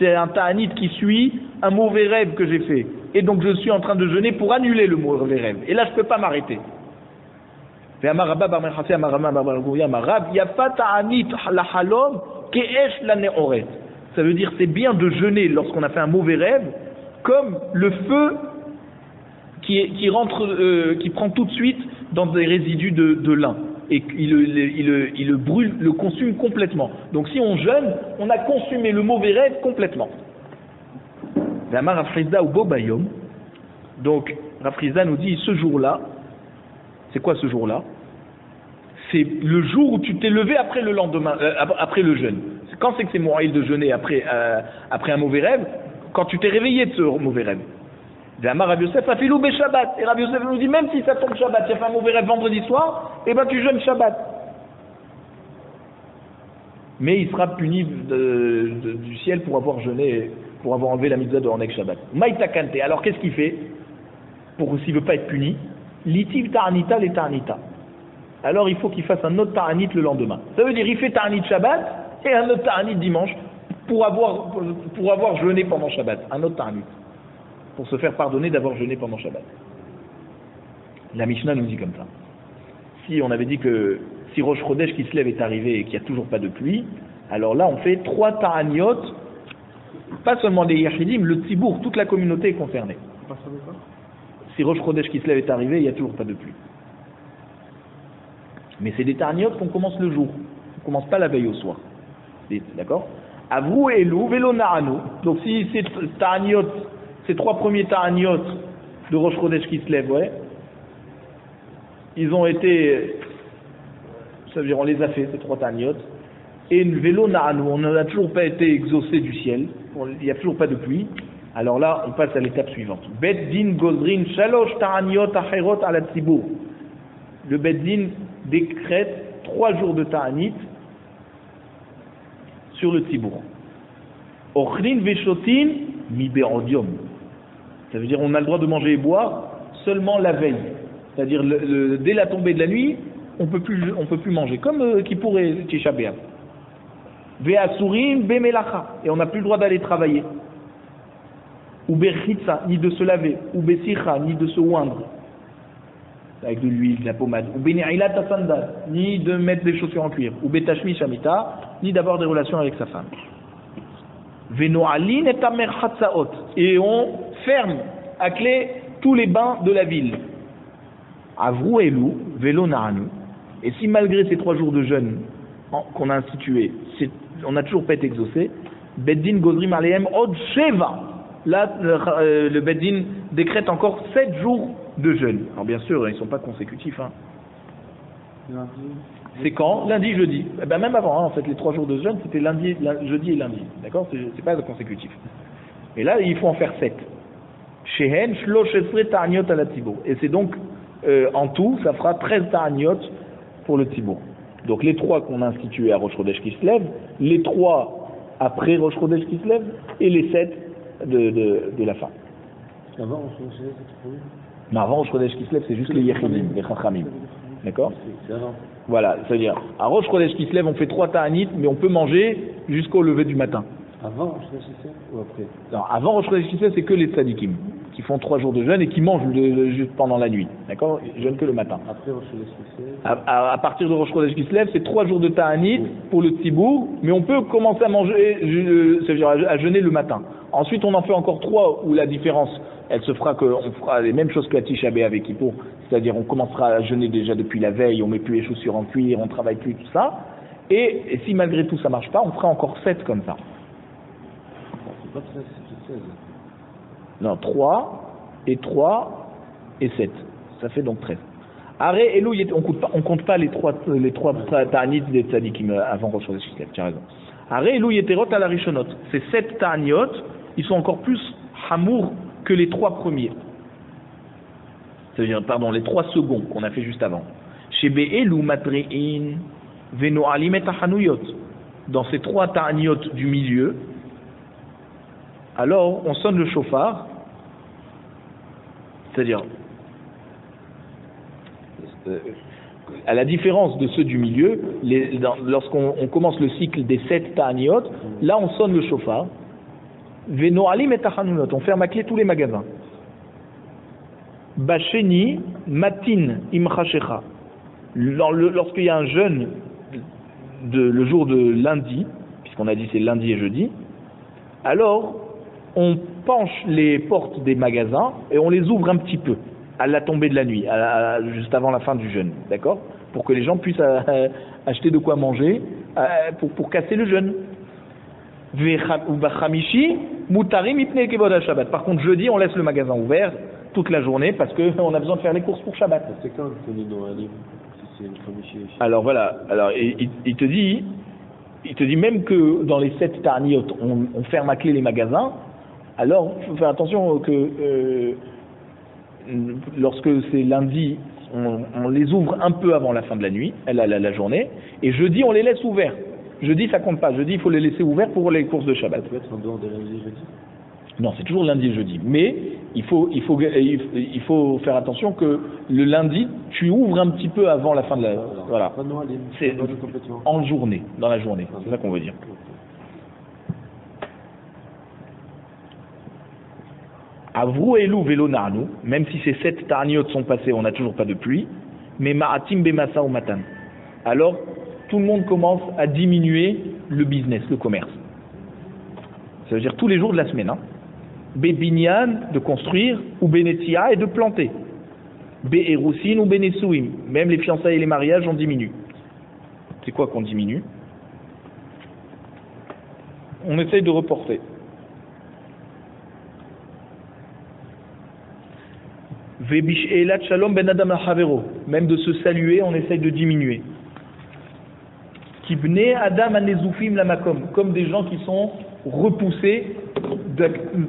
C'est un ta'anit qui suit un mauvais rêve que j'ai fait. Et donc je suis en train de jeûner pour annuler le mauvais rêve. Et là, je ne peux pas m'arrêter. Ça veut dire c'est bien de jeûner lorsqu'on a fait un mauvais rêve comme le feu qui, qui, rentre, euh, qui prend tout de suite dans des résidus de, de lin. Et il le, il, le, il le brûle, le consume complètement. Donc si on jeûne, on a consumé le mauvais rêve complètement. Donc Rafrida nous dit, ce jour-là, c'est quoi ce jour-là? C'est le jour où tu t'es levé après le lendemain, euh, après le jeûne. Quand c'est que c'est moraïl de jeûner après, euh, après un mauvais rêve? Quand tu t'es réveillé de ce mauvais rêve. Rav Yosef a fait louber Shabbat. Et Rav Yosef nous dit, même si ça tombe Shabbat, tu as fait un mauvais rêve vendredi soir, et ben tu jeûnes Shabbat. Mais il sera puni de, de, du ciel pour avoir jeûné, pour avoir enlevé la mitzvah de Hornek Shabbat. Maïta Kante. Alors qu'est-ce qu'il fait pour s'il ne veut pas être puni? Litiv ta'anita les ta'anita. Alors il faut qu'il fasse un autre ta'anit le lendemain. Ça veut dire il fait ta'anit Shabbat et un autre ta'anit dimanche pour avoir, pour, pour avoir jeûné pendant Shabbat. Un autre ta'anit. Pour se faire pardonner d'avoir jeûné pendant Shabbat. La Mishnah nous dit comme ça. Si on avait dit que si Rosh Chodesh Kislev est arrivé et qu'il n'y a toujours pas de pluie, alors là on fait trois ta'aniot, pas seulement les yachidim, le tzibourg, toute la communauté est concernée. Si Rosh Chodesh Kislev est arrivé, il n'y a toujours pas de pluie. Mais c'est des ta'aniot qu'on commence le jour, on ne commence pas la veille au soir. D'accord? Avrou et lou, vélo narano. Donc si c'est ta'aniot, ces trois premiers ta'aniot de Rosh Chodesh Kislev, ouais, ils ont été, ça veut dire on les a fait, ces trois ta'aniot, et une vélo na'anu, on n'a toujours pas été exaucé du ciel, il n'y a toujours pas de pluie, alors là on passe à l'étape suivante. Bet din gozrin shalosh ta'aniot acherot ala tzibour. Le Bet din décrète trois jours de ta'anit sur le tzibour. Ochlin veshotin mi berodium. Ça veut dire on a le droit de manger et boire seulement la veille, c'est-à-dire le, le, dès la tombée de la nuit, on peut plus on peut plus manger, comme euh, qui pourrait Tisha B'Av. Ve'asurim be'melacha, et on n'a plus le droit d'aller travailler. Ou be'chitsa, ni de se laver, ou be'sicha, ni de se oindre avec de l'huile, de la pommade, ou be'ni'ilat sandal, ni de mettre des chaussures en cuir, ou be'tashmi shamita, ni d'avoir des relations avec sa femme. Et on ferme à clé tous les bains de la ville. Avrou et lou, vélo naranu. Et si malgré ces trois jours de jeûne qu'on a institués, on n'a toujours pas été exaucé, Beddin Godrim Aleem Od Sheva. Là, le, le Beddin décrète encore sept jours de jeûne. Alors bien sûr, ils ne sont pas consécutifs. Hein. C'est quand? Lundi, jeudi. Eh ben même avant, hein, en fait, les trois jours de jeûne, c'était lundi, lundi, jeudi et lundi. D'accord? C'est pas consécutif. Et là, il faut en faire sept. Shehen, shlo shesre ta'aniot à la tzibourg. Et c'est donc, euh, en tout, ça fera treize ta'aniot pour le tzibourg. Donc les trois qu'on a institués à Rosh Chodesh Kislev, les trois après Rosh Chodesh Kislev, et les sept de, de, de la fin. Avant Rosh Chodesh Kislev, c'est trop bien. Non, avant Rosh Chodesh Kislev, c'est juste les yechidim, les chachamim. D'accord? Voilà, c'est-à-dire, à Rosh Chodesh Kislev, on fait trois ta'anit, mais on peut manger jusqu'au lever du matin. Avant Rosh Chodesh Kislev ou après? Non, avant Rosh Chodesh Kislev, c'est que les tzadikim, qui font trois jours de jeûne et qui mangent juste pendant la nuit. D'accord? Ils jeûnent que le matin. Après Rosh Chodesh Kislev à, à, à partir de Rosh Chodesh Kislev, c'est trois jours de ta'anit oui. pour le tzibourg, mais on peut commencer à manger, euh, c'est-à-dire à jeûner le matin. Ensuite, on en fait encore trois où la différence, elle se fera qu'on fera les mêmes choses que la Tisha B'Av avec Kippour. C'est-à-dire on commencera à jeûner déjà depuis la veille, on ne met plus les chaussures en cuir, on ne travaille plus, tout ça. Et, et si malgré tout ça ne marche pas, on fera encore sept comme ça. C'est pas treize, c'est seize. Non, trois et trois et sept. Ça fait donc treize. Arrêt, Elou, on ne compte pas les trois, les trois ta'anit des tzadikim avant Rosh Chodesh Kislev, tu as raison. Arrêt, Elou, Yeterot à la Rishonot. Ces sept ta'aniot, ils sont encore plus hamour que les trois premiers. C'est-à-dire, pardon, les trois seconds qu'on a fait juste avant. Chez Be'elou Matre'in Veno Alimet Achanuyot. Dans ces trois ta'aniot du milieu, alors on sonne le chauffard, c'est-à-dire, euh, à la différence de ceux du milieu, lorsqu'on commence le cycle des sept ta'aniot, là on sonne le chauffard, Veno Alimet Achanuyot, on ferme à clé tous les magasins. Bacheni matin imchachecha. Lorsqu'il y a un jeûne de, le jour de lundi, puisqu'on a dit c'est lundi et jeudi, alors on penche les portes des magasins et on les ouvre un petit peu. à la tombée de la nuit, à, à, juste avant la fin du jeûne, d'accord, pour que les gens puissent à, à, acheter de quoi manger à, pour, pour casser le jeûne. Par contre, jeudi, on laisse le magasin ouvert toute la journée parce qu'on a besoin de faire les courses pour Shabbat. C'est quand le Tony dans un livre ? Alors voilà, alors, il, il, te dit, il te dit même que dans les sept ta'anit, on, on ferme à clé les magasins, alors il faut faire attention que euh, lorsque c'est lundi, on, on les ouvre un peu avant la fin de la nuit, la, la, la journée, et jeudi, on les laisse ouverts. Jeudi, ça compte pas. Jeudi, il faut les laisser ouverts pour les courses de Shabbat. Ça peut être en dehors de lundi et jeudi ? Non, c'est toujours lundi et jeudi. Mais il faut, il faut, il faut faire attention que le lundi, tu ouvres un petit peu avant la fin de la... Voilà. C'est en journée, dans la journée. C'est ça qu'on veut dire. Avrou elou velo narnu, même si ces sept tarniotes sont passées, on n'a toujours pas de pluie. Mais maratim bemasa au matin. Alors, tout le monde commence à diminuer le business, le commerce. Ça veut dire tous les jours de la semaine. Hein. Bébinyan, de construire, ou bénétia, et de planter. Béhéroussine, ou bénessouim. Même les fiançailles et les mariages, on diminue. C'est quoi qu'on diminue ? On essaye de reporter. Vébish elat shalom ben adam ha'havero. Même de se saluer, on essaye de diminuer. Kibne adam anezoufim lamakom. Comme des gens qui sont repoussé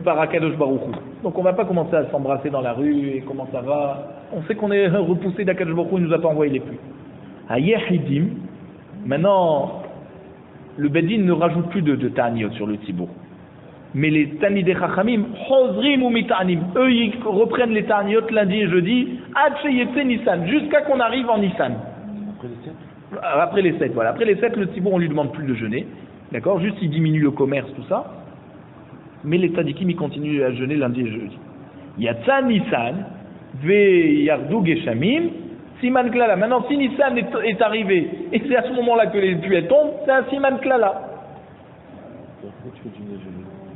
par Akadosh Baruch Hu. Donc on ne va pas commencer à s'embrasser dans la rue et comment ça va. On sait qu'on est repoussé d'Akadosh Baruch Hu, il ne nous a pas envoyé les pluies. À Yehidim, maintenant, le Bedin ne rajoute plus de, de ta'aniyot sur le tzibourg. Mais les Tanidei Chachamim, Chozrim ou Mita'anim, eux ils reprennent les ta'aniyot lundi et jeudi, jusqu'à qu'on arrive en Nisan. Après les sept ? Après les sept, voilà. Après les sept, le tzibourg, on ne lui demande plus de jeûner. D'accord, juste il diminue le commerce, tout ça. Mais les tzadikim, ils continuent à jeûner lundi et jeudi. Yatsa Nissan, ve yardou geshamim, Siman Klala. Maintenant, si Nissan est, est arrivé, et c'est à ce moment-là que les pluies tombent, c'est un Siman Klala.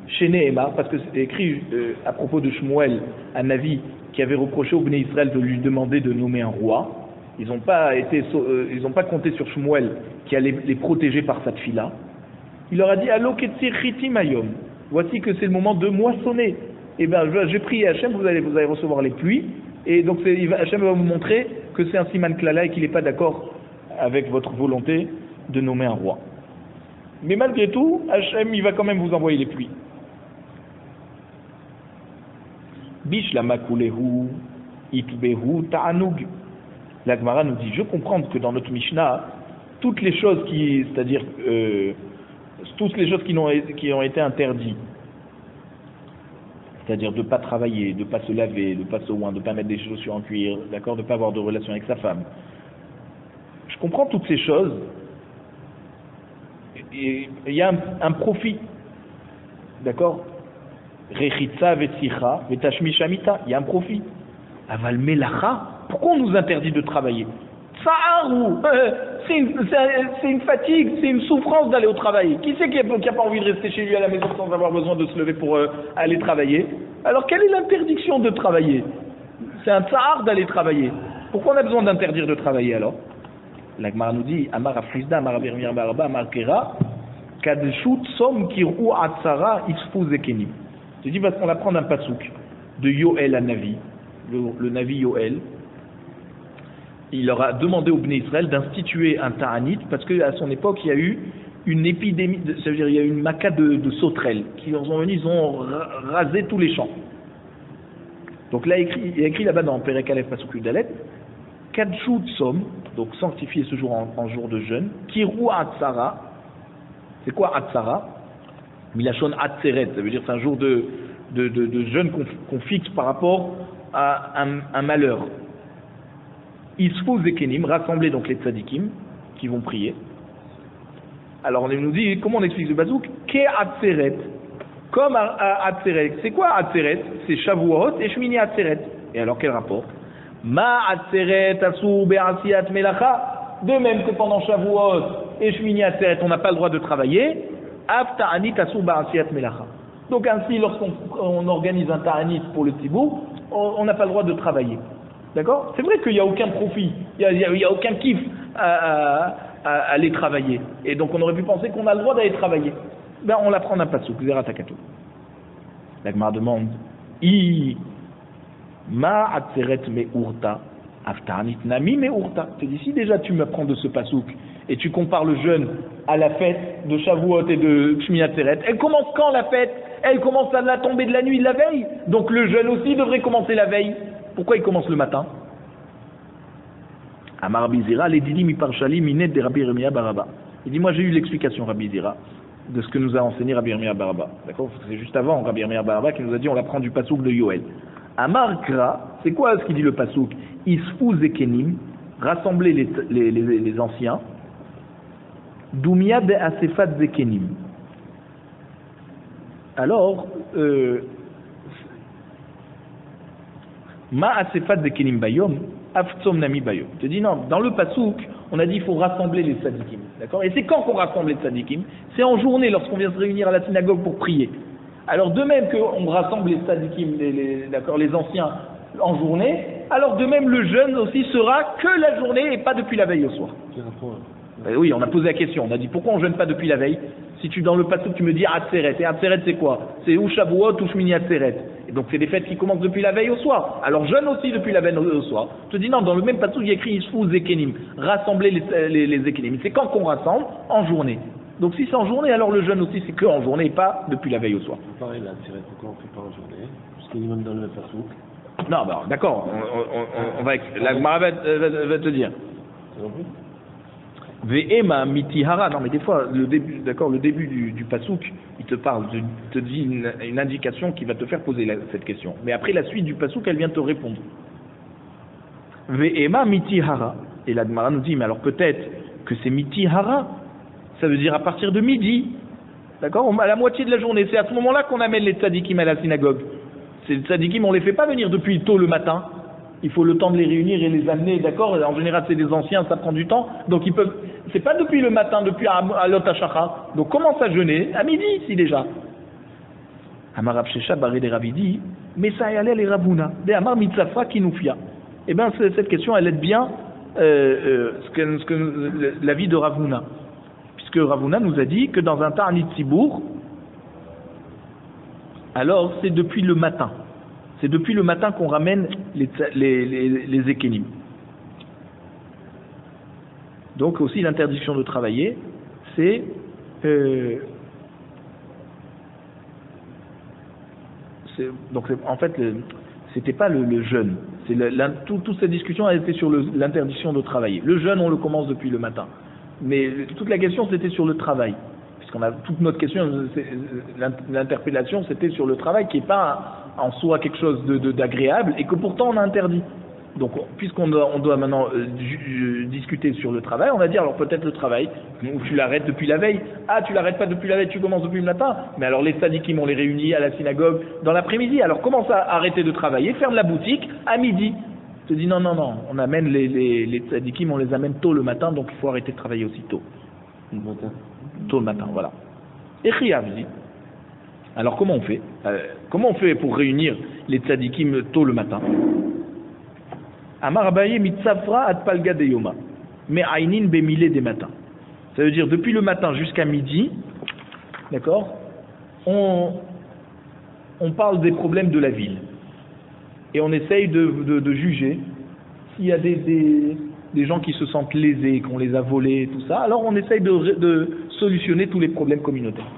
Chez Nehema, parce que c'est écrit euh, à propos de Shmuel, un avis qui avait reproché au Béné Israël de lui demander de nommer un roi. Ils n'ont pas, euh, pas compté sur Shmuel qui allait les protéger par sa tfila. Il leur a dit, Allo ketzir chitim ayom. Voici que c'est le moment de moissonner. Eh bien, j'ai prié Hachem, vous allez, vous allez recevoir les pluies. Et donc, Hachem va vous montrer que c'est un Siman Klala et qu'il n'est pas d'accord avec votre volonté de nommer un roi. Mais malgré tout, Hachem, il va quand même vous envoyer les pluies. Bish la makulehu, itbehu, ta'anug. La Gemara nous dit, je comprends que dans notre Mishnah, toutes les choses qui, c'est-à-dire... Euh, toutes les choses qui ont, qui ont été interdites, c'est-à-dire de ne pas travailler, de ne pas se laver, de ne pas se oindre, de ne pas mettre des chaussures en cuir, d'accord, de ne pas avoir de relation avec sa femme. Je comprends toutes ces choses. Et il y a un, un profit, d'accord. Rechitsa vetsicha vetashmishamita, il y a un profit. Aval melacha, pourquoi on nous interdit de travailler? C'est une, c'est une fatigue, c'est une souffrance d'aller au travail. Qui c'est qui n'a pas envie de rester chez lui à la maison sans avoir besoin de se lever pour euh, aller travailler? Alors quelle est l'interdiction de travailler? C'est un tsahar d'aller travailler. Pourquoi on a besoin d'interdire de travailler alors? L'Agmar nous dit, Amar Rafrida, Amar Birmir Barba, Amar Kera, Kadeshut Som Kiru Atsara Isfu Zekenim. Je dis parce qu'on va prendre un pasouk de Yoel à Navi, le, le Navi Yoel. Il leur a demandé au Béné Israël d'instituer un ta'anit parce qu'à son époque, il y a eu une épidémie, de, ça veut dire il y a eu une maca de, de sauterelles qui leur sont venues, ils ont rasé tous les champs. Donc là, il y a écrit là-bas dans Perek Aleph Pasuk Yudalet, Kadshou Tsom, donc sanctifier ce jour en, en jour de jeûne, Kiru Atzara, c'est quoi Atzara? Milachon atzeret, ça veut dire c'est un jour de, de, de, de jeûne qu'on, qu'on fixe par rapport à un, un malheur. Isfou Zekenim, rassembler donc les tzadikim qui vont prier. Alors on nous dit, comment on explique ce bazouk? Ke atzeret, comme atzeret. C'est quoi atzeret? C'est Shavuot et Shmini atzeret. Et alors quel rapport? Ma atzeret asou be'asiat melacha. De même que pendant Shavuot et Shmini atzeret, on n'a pas le droit de travailler. Av ta'anit asou be'asiat melacha. Donc ainsi, lorsqu'on on organise un ta'anit pour le tzibourg, on n'a pas le droit de travailler. D'accord? C'est vrai qu'il n'y a aucun profit, il n'y a, il y a aucun kiff à, à, à aller travailler. Et donc on aurait pu penser qu'on a le droit d'aller travailler. Ben on l'apprend à Pasouk, Zera Takato. La Gemara demande I ma atzeret me urta, aftanit nami me urta. C'est dit, si déjà tu m'apprends de ce Pasouk et tu compares le jeûne à la fête de Shavuot et de Shmini Atzeret, elle commence quand la fête? Elle commence à la tombée de la nuit de la veille. Donc le jeûne aussi devrait commencer la veille. Pourquoi il commence le matin? Amar Bizira, les dilim iparchali minet de Rabbi Remia Baraba. Il dit, moi j'ai eu l'explication, Rabbi Zira, de ce que nous a enseigné Rabbi Remia Baraba. D'accord? C'est juste avant Rabbi Remia Baraba qui nous a dit, on l'apprend du pasouk de Yoel. Amar Kra, c'est quoi ce qu'il dit le pasouk? Isfou zekenim, rassembler les, les, les, les anciens. Doumia de asefat zekenim. Alors, euh, Ma asefat de kelim bayom, aftzom nami bayom. Je dis non, dans le pasouk, on a dit qu'il faut rassembler les tzadikim. D'accord? Et c'est quand qu'on rassemble les tzadikim? C'est en journée, lorsqu'on vient se réunir à la synagogue pour prier. Alors de même qu'on rassemble les tzadikim, les, les, d'accord, les anciens en journée, alors de même le jeûne aussi sera que la journée et pas depuis la veille au soir. Ben oui, on a posé la question, on a dit pourquoi on ne jeûne pas depuis la veille? Si tu dans le pasouk tu me dis atzeret, et atzeret c'est quoi? C'est ou Shavuot ou Shmini Atzeret. Donc c'est des fêtes qui commencent depuis la veille au soir. Alors jeûne aussi depuis la veille au soir. Je te dis non, dans le même passage il y a écrit Isfou Zekenim, rassembler les, les, les Zekenim. C'est quand qu'on rassemble? En journée. Donc si c'est en journée, alors le jeûne aussi c'est que en journée et pas depuis la veille au soir. Pareil là, c'est vrai, pourquoi on ne fait pas en journée? Parce qu'il y a même dans le pasouk. Non, bah, d'accord, on, on, on, on va la Gemara va, va, va te dire. Ve'ema mitihara, non mais des fois le début, d'accord, le début du, du pasouk, il te parle, il te dit une, une indication qui va te faire poser la, cette question. Mais après la suite du pasouk, elle vient te répondre. Ve'ema mitihara, et la Gemara nous dit mais alors peut-être que c'est mitihara, ça veut dire à partir de midi, d'accord, à la moitié de la journée. C'est à ce moment-là qu'on amène les tzadikim à la synagogue. Ces tzadikim, on les fait pas venir depuis tôt le matin. Il faut le temps de les réunir et les amener, d'accord? En général, c'est des anciens, ça prend du temps. Donc, ils peuvent. C'est pas depuis le matin, depuis Alot HaShachar. Donc, commence à jeûner à midi, si déjà. Amar Abshesha, Baré des Ravidi, mais ça y allait les Rabouna, des Amar Mitzafra Kinufia. Eh bien, cette question, elle aide bien euh, euh, ce que, ce que, la vie de Ravuna. Puisque Ravuna nous a dit que dans un ta'anit tzibourg, alors c'est depuis le matin. C'est depuis le matin qu'on ramène les, les, les, les ékénim. Donc aussi l'interdiction de travailler, c'est euh, donc en fait c'était pas le, le jeûne. C'est tout, toute cette discussion elle était sur l'interdiction de travailler. Le jeûne on le commence depuis le matin, mais toute la question c'était sur le travail. Qu'on a, toute notre question, l'interpellation, c'était sur le travail qui n'est pas en soi quelque chose de, de, d'agréable et que pourtant on a interdit. Donc, puisqu'on doit, on doit maintenant euh, ju- discuter sur le travail, on va dire alors peut-être le travail, tu l'arrêtes depuis la veille. Ah, tu l'arrêtes pas depuis la veille, tu commences depuis le matin. Mais alors les sadikim, on les réunit à la synagogue dans l'après-midi. Alors commence à arrêter de travailler, ferme la boutique à midi. Je te dis non, non, non, on amène les, les, les sadikim, on les amène tôt le matin, donc il faut arrêter de travailler aussi tôt. Le matin. Tôt le matin, voilà. Et Khiyavzi. Alors comment on fait euh, Comment on fait pour réunir les tzadikim tôt le matin? Amar Abaye mitzafra at palga de yoma, mais ainin bemilé des matins. Ça veut dire depuis le matin jusqu'à midi, d'accord? On on parle des problèmes de la ville et on essaye de de, de juger s'il y a des, des des gens qui se sentent lésés, qu'on les a volés, tout ça. Alors on essaye de, de solutionner tous les problèmes communautaires.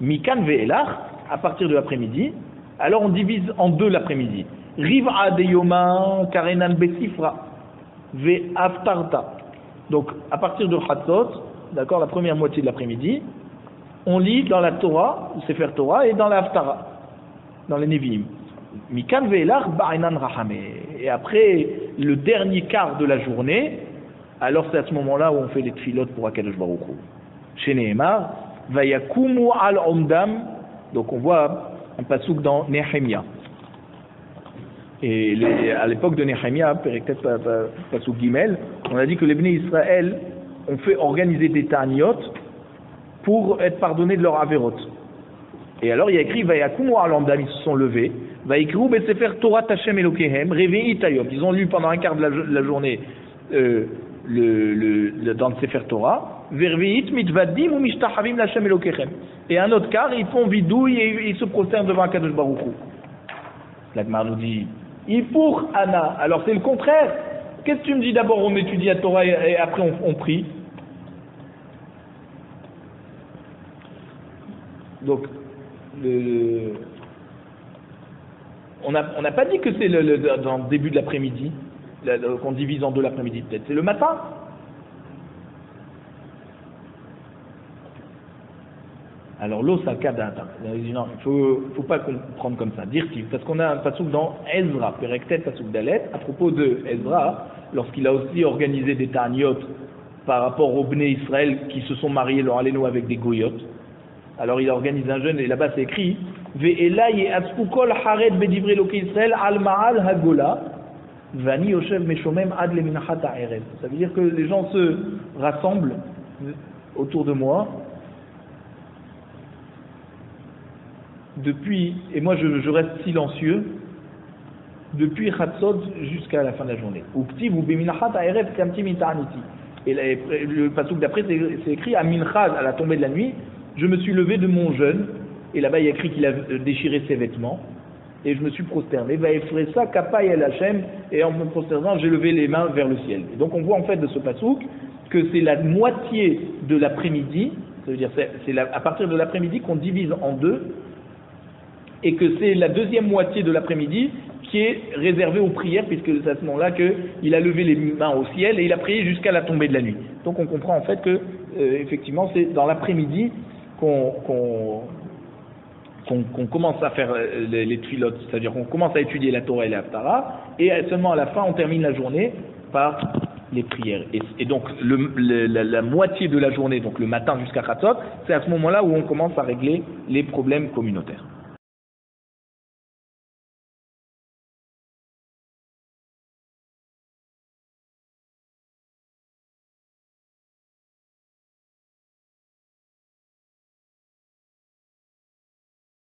Mikan ve'elach, à partir de l'après-midi, alors on divise en deux l'après-midi. Riv'a de yoma karenan besifra ve'aftarta. Donc à partir de Hatzot, d'accord, la première moitié de l'après-midi, on lit dans la Torah, le Sefer Torah, et dans la Haftara, dans les Nevi'im. Mikan ve'elach ba'enan rahameh. Et après le dernier quart de la journée, alors c'est à ce moment-là où on fait les tfilotes pour Akadosh Baruch Hu. Chez Nehemar, Vayakumu al-Omdam, donc on voit un pasouk dans Nehemia. Et les, à l'époque de Nehemia, Periktet Pasouk Gimel, on a dit que les Béné Israël ont fait organiser des ta'aniyot pour être pardonnés de leur averot. Et alors il y a écrit Vayakumu al-Omdam, ils se sont levés. Ils ont lu pendant un quart de la, de la journée euh, le, le, le, dans le Sefer Torah, et un autre quart, ils font bidouille et ils se prosternent devant Kadosh Baruch Hu. La Gemara nous dit, Ipour Anna, alors c'est le contraire. Qu'est-ce que tu me dis, d'abord on étudie la Torah et après on, on prie? Donc, le, on n'a on n'a pas dit que c'est le, le, dans le début de l'après-midi, la, la, qu'on divise en deux l'après-midi, peut-être c'est le matin. Alors l'eau, ça cadre. Non, il faut, faut pas comprendre comme ça. Dire qu'il, parce qu'on a un passouk dans Ezra, Perektet, passouk d'Alet, à propos de Ezra, lorsqu'il a aussi organisé des ta'aniotes par rapport aux Béné Israël qui se sont mariés, leur aléno avec des goyotes. Alors il organise un jeûne et là-bas c'est écrit Hagola. Ça veut dire que les gens se rassemblent autour de moi depuis, et moi je, je reste silencieux depuis Chatzot jusqu'à la fin de la journée. Et le passouk d'après c'est, c'est écrit à Mincha, à la tombée de la nuit. Je me suis levé de mon jeûne, et là-bas il y a écrit qu'il a déchiré ses vêtements, et je me suis prosterné. Et en me prosternant, j'ai levé les mains vers le ciel. Et donc on voit en fait de ce passouk que c'est la moitié de l'après-midi, ça veut dire c'est, c'est la, à partir de l'après-midi qu'on divise en deux, et que c'est la deuxième moitié de l'après-midi qui est réservée aux prières, puisque c'est à ce moment-là qu'il a levé les mains au ciel et il a prié jusqu'à la tombée de la nuit. Donc on comprend en fait que, euh, effectivement, c'est dans l'après-midi Qu'on, qu'on, qu'on, qu'on commence à faire les, les trilotes, c'est-à-dire qu'on commence à étudier la Torah et la Haftara, et seulement à la fin on termine la journée par les prières. Et, et donc le, le, la, la moitié de la journée, donc le matin jusqu'à Chatzot, c'est à ce moment-là où on commence à régler les problèmes communautaires.